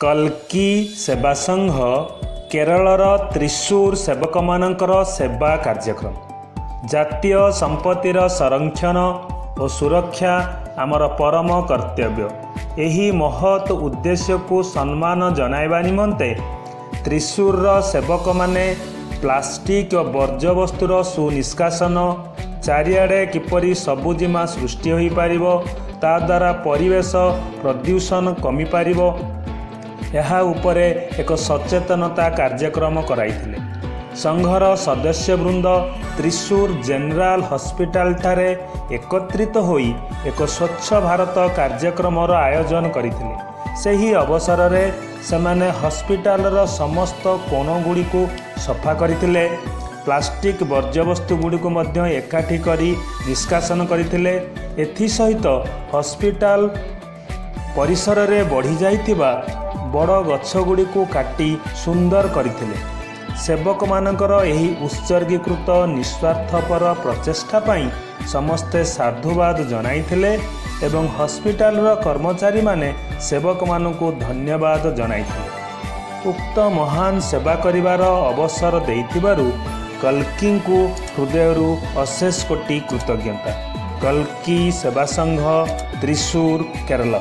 कल्की सेवा संघ केरलर त्रिशूर सेवक मानकर सेवा कार्यक्रम जातीय संपत्तिर संरक्षण और सुरक्षा आमर परम कर्तव्य। यही महत् उद्देश्य को सम्मान जनाइबा निमंते त्रिशूर सेवक माने प्लास्टिक और बर्ज्य वस्तुर सुनिष्कासन चारिआडे किपरि सबुजिमा सृष्टि हो पारिबो ता द्वारा परिवेश प्रदूषण कमी पारिबो ଏହା ଉପରେ ଏକ ସଚେତନତା କାର୍ଯ୍ୟକ୍ରମ କରାଇଥିଲେ। ସଂଘର ସଦସ୍ୟବୃନ୍ଦ ତ୍ରିଶୂର ଜେନେରାଲ ହସ୍ପିଟାଲ ଠାରେ ଏକତ୍ରିତ ହୋଇ ଏକ ସ୍ୱଚ୍ଛ ଭାରତ କାର୍ଯ୍ୟକ୍ରମର ଆୟୋଜନ କରିଥିଲେ। ସେହି ଅବସରରେ ସେମାନେ ହସ୍ପିଟାଲର ସମସ୍ତ କୋଣଗୁଡ଼ିକୁ ସଫା କରିଥିଲେ। ପ୍ଲାଷ୍ଟିକ୍ ବର୍ଜ୍ୟବସ୍ତୁଗୁଡ଼ିକୁ ମଧ୍ୟ ଏକାଠି କରି ନିଷ୍କାସନ କରିଥିଲେ। ଏଥିସହିତ ହସ୍ପିଟାଲ ପରିସରରେ ବଢ଼ି ଯାଇଥିବା बड़ गच्छगुड़ी को काटी सुंदर करथिले। सेवक मानकर एही उत्सर्गीकृत निस्वार्थपर प्रचेष्टा पाई समस्ते साधुवाद जनाइथिले एवं हॉस्पिटल रो कर्मचारी माने सेवक मानकु धन्यवाद जनाइथिले। उक्त महान सेवा करिवार अवसर देइथिबारु कल्किंकु हृदयरु अशेष कोटि कृतज्ञता। कल्की सेवा संघ त्रिशूर केरल।